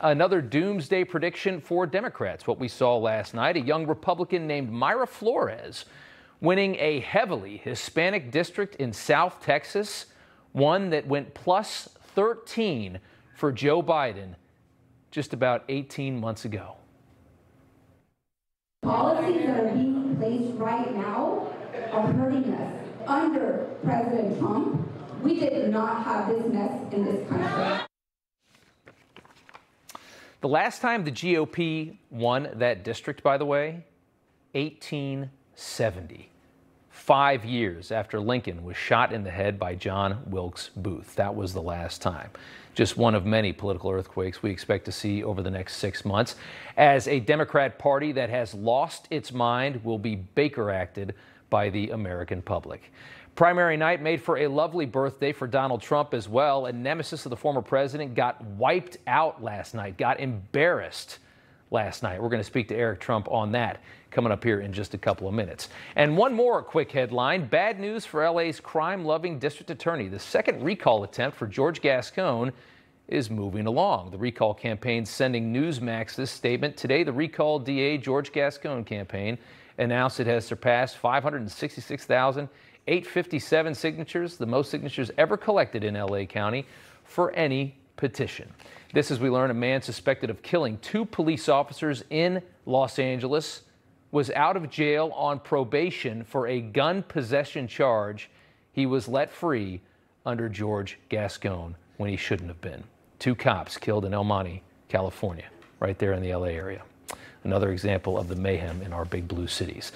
another doomsday prediction for Democrats. What we saw last night, a young Republican named Mayra Flores winning a heavily Hispanic district in South Texas, one that went plus 13 for Joe Biden just about 18 months ago. Policies that are being placed right now are hurting us. Under President Trump, we did not have this mess in this country. The last time the GOP won that district, by the way, 1870, 5 years after Lincoln was shot in the head by John Wilkes Booth. That was the last time. Just one of many political earthquakes we expect to see over the next 6 months, as a Democrat party that has lost its mind will be Baker-acted by the American public. Primary night made for a lovely birthday for Donald Trump as well. A nemesis of the former president got wiped out last night, got embarrassed last night. We're going to speak to Eric Trump on that coming up here in just a couple of minutes. And one more quick headline. Bad news for LA's crime-loving district attorney. The second recall attempt for George Gascon is moving along. The recall campaign sending Newsmax this statement. Today, the recall DA George Gascon campaign announced it has surpassed 566,857 signatures, the most signatures ever collected in L.A. County for any petition. This, as we learn, a man suspected of killing two police officers in Los Angeles was out of jail on probation for a gun possession charge. He was let free under George Gascon when he shouldn't have been. Two cops killed in El Monte, California, right there in the L.A. area. Another example of the mayhem in our big blue cities.